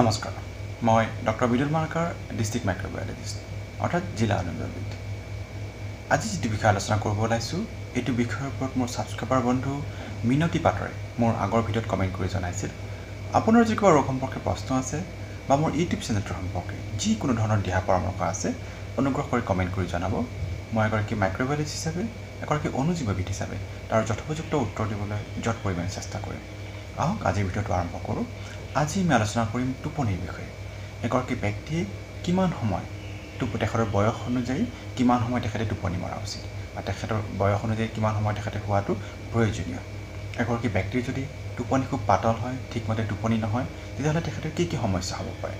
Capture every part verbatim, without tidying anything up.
নমস্কাৰ, মই doctor Bidul Markar district microbiologist অৰ্থাৎ জিলা অনুবাদবিদ। আজি যিটো বিষয়ে আলোচনা কৰিব ওলাইছোঁ এইটো বিষয়ৰ ওপৰত মোৰ ছাবস্ক্ৰাইবাৰ বন্ধু মিনতি পাটৰে মোৰ আগৰ ভিডিঅ'ত কমেণ্ট কৰি জনাইছিল, আপোনাৰ যি কিবা ৰোগ সম্পৰ্কে প্ৰশ্ন আছে বা মোৰ ইউটিউব চেনেলটোৰ সম্পৰ্কে যিকোনো ধৰণৰ দিহা পৰামৰ্শ আছে অনুগ্ৰহ কৰি কমেণ্ট কৰি জনাব। মই এগৰাকী মাইক্ৰ'বায়'লজিষ্ট হিচাপে, এগৰাকী অনুজীৱবিদ হিচাপে তাৰ যথোপযুক্ত উত্তৰ দিবলৈ যত পৰিমাণে চেষ্টা কৰিম। আহক আজিৰ ভিডিঅ'টো আৰম্ভ কৰোঁ। আজি আমি আলোচনা কৰিম টোপনিৰ বিষয়ে। এগৰাকী ব্যক্তিয়ে কিমান সময় টোপনি, তেখেতৰ বয়স অনুযায়ী কিমান সময় তেখেতে টোপনি মৰা উচিত বা তেখেতৰ বয়স অনুযায়ী কিমান সময় তেখেতে হোৱাটো প্ৰয়োজনীয়। এগৰাকী ব্যক্তিৰ যদি টোপনি খুব পাতল হয়, ঠিকমতে টোপনি নহয়, তেতিয়াহ'লে তেখেতৰ কি কি সমস্যা হ'ব পাৰে।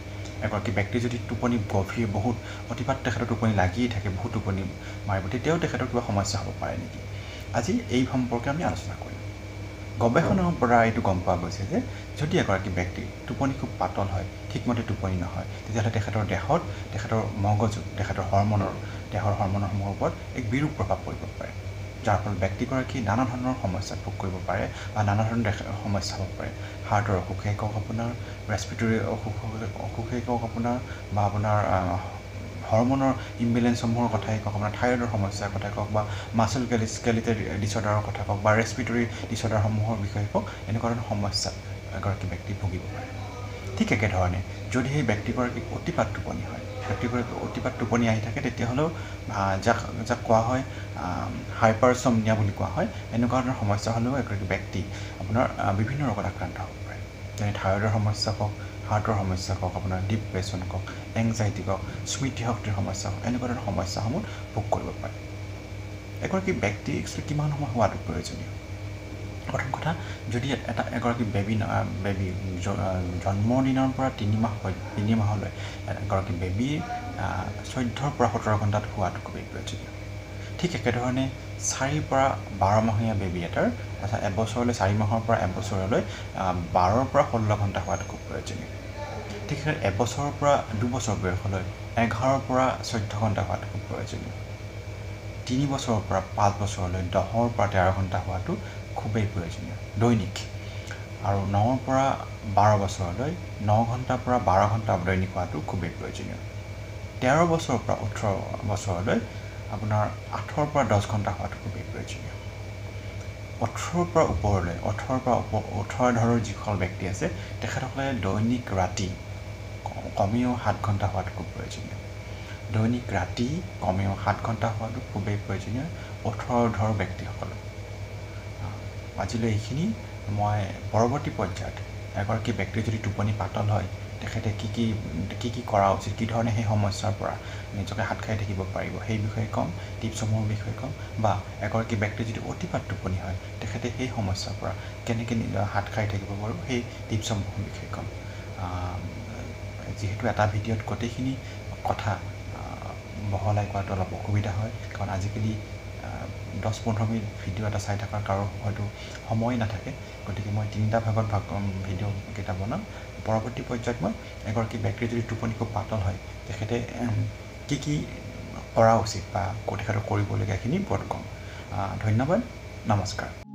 এগৰাকী ব্যক্তিৰ যদি টোপনি গভীৰ, বহুত অতিপাত তেখেতৰ টোপনি লাগিয়ে থাকে, বহুত টোপনি মাৰিব, তেতিয়াও তেখেতৰ কিবা সমস্যা হ'ব পাৰে নেকি, আজি এই সম্পৰ্কে আমি আলোচনা কৰিম। গৱেষণাৰ পৰা এইটো গম পোৱা গৈছে যে যদি এগৰাকী ব্যক্তিৰ টোপনি খুব পাতল হয়, ঠিকমতে টোপনি নহয়, তেতিয়াহ'লে তেখেতৰ দেহত, তেখেতৰ মগজু, তেখেতৰ হৰমনৰ, দেহৰ হৰমনসমূহৰ ওপৰত এক বিৰূপ প্ৰভাৱ পৰিব পাৰে, যাৰ ফলত ব্যক্তিগৰাকী নানা ধৰণৰ সমস্যাত ভোগ কৰিব পাৰে বা নানা ধৰণৰ সমস্যা হ'ব পাৰে। হাৰ্টৰ অসুখেই কওক আপোনাৰ, ৰেছপিৰেটৰী অসুখ অসুখেই কওক আপোনাৰ, বা আপোনাৰ হৰমনৰ ইমবেলেঞ্চসমূহৰ কথাই কওক, আপোনাৰ থাইৰয়ডৰ সমস্যাৰ কথা কওক, বা মাছল স্কেলিটেল ডিচঅৰ্ডাৰৰ কথা কওক, বা ৰেছপিৰেটৰী ডিচঅৰ্ডাৰসমূহৰ বিষয়ে কওক, এনেকুৱা ধৰণৰ সমস্যাত এগৰাকী ব্যক্তি ভুগিব পাৰে। ঠিক একেধৰণে যদি সেই ব্যক্তিগৰাকীক অতিপাত টোপনি হয়, ব্যক্তিগৰাকী অতিপাত টোপনি আহি থাকে, তেতিয়াহ'লেও যাক যাক কোৱা হয় হাইপাৰচমনিয়া বুলি কোৱা হয়, এনেকুৱা ধৰণৰ সমস্যা হ'লেও এগৰাকী ব্যক্তি আপোনাৰ বিভিন্ন ৰোগত আক্ৰান্ত হ'ব পাৰে। যেনে থাইৰয়ডৰ সমস্যা কওক, হাৰ্টৰ সমস্যা কওক, আপোনাৰ ডিপ্ৰেশ্যন কওক, এংজাইটি কওক, স্মৃতিশক্তিৰ সমস্যা কওক, এনেকুৱা ধৰণৰ সমস্যাসমূহ ভোগ কৰিব পাৰে। এগৰাকী ব্যক্তি একচুৱেলি কিমান সময় হোৱাটো প্ৰয়োজনীয়। প্ৰথম কথা, যদি এটা এগৰাকী বেবী বেবী জন্মদিনৰ পৰা তিনিমাহ তিনিমাহলৈ এগৰাকী বেবীৰ চৈধ্যৰ পৰা সোতৰ ঘণ্টাত হোৱাটো খুবেই প্ৰয়োজনীয়। ঠিক একেধৰণে চাৰিৰ পৰা বাৰ মাহীয়া বেবী এটাৰ অৰ্থাৎ এবছৰলৈ, চাৰি মাহৰ পৰা এবছৰলৈ বাৰৰ পৰা ষোল্ল ঘণ্টা হোৱাটো খুব প্ৰয়োজনীয়। ঠিক এবছৰৰ পৰা দুবছৰ বয়সলৈ এঘাৰৰ পৰা চৈধ্য ঘণ্টা হোৱাটো খুব প্ৰয়োজনীয়। তিনি বছৰৰ পৰা পাঁচ বছৰলৈ দহৰ পৰা তেৰ ঘণ্টা হোৱাটো খুবেই প্ৰয়োজনীয় দৈনিক, আৰু নৰ পৰা বাৰ বছৰলৈ ন ঘণ্টাৰ পৰা বাৰ ঘণ্টা দৈনিক হোৱাটো খুবেই প্ৰয়োজনীয়। তেৰ বছৰৰ পৰা ওঠৰ বছৰলৈ আপোনাৰ আঠৰ পৰা দহ ঘণ্টা হোৱাটো খুবেই প্ৰয়োজনীয়। ওঠৰৰ পৰা ওপৰলৈ, ওঠৰৰ পৰা ওপৰ ওঠৰ ধৰণৰ যিসকল ব্যক্তি আছে তেখেতসকলে দৈনিক ৰাতি কমেও সাত ঘণ্টা হোৱাটো খুব প্ৰয়োজনীয়। দৈনিক ৰাতি কমেও সাত ঘণ্টা হোৱাটো খুবেই প্ৰয়োজনীয় ওঠৰ ধৰ ব্যক্তিসকলৰ। আজিলৈ এইখিনি। মই পৰৱৰ্তী পৰ্যায়ত এগৰাকী ব্যক্তিৰ যদি টোপনি পাতল হয়, তেখেতে কি কি কি কি কৰা উচিত, কি ধৰণে সেই সমস্যাৰ পৰা নিজকে হাত খাই থাকিব পাৰিব সেই বিষয়ে ক'ম, টিপছসমূহৰ বিষয়ে ক'ম, বা এগৰাকী ব্যক্তিৰ যদি অতিপাত টোপনি হয় তেখেতে সেই সমস্যাৰ পৰা কেনেকৈ হাত খাই থাকিব পাৰিব সেই টিপছসমূহৰ বিষয়ে ক'ম। যিহেতু এটা ভিডিঅ'ত গোটেইখিনি কথা বহলাই কৰাটো অলপ অসুবিধা হয়, কাৰণ আজিকালি দহ পোন্ধৰ মিনিট ভিডিঅ' এটা চাই থকাৰ কাৰো হয়তো সময় নাথাকে, গতিকে মই তিনিটা ভাগত ভাগ ভিডিঅ'কেইটা বনাম। পৰৱৰ্তী পৰ্যায়ত মই এগৰাকী ব্যক্তিৰ যদি টোপনি খুব পাতল হয় তেখেতে কি কি কৰা উচিত বা তেখেতৰ কৰিবলগীয়াখিনি ওপৰত ক'ম। ধন্যবাদ, নমস্কাৰ।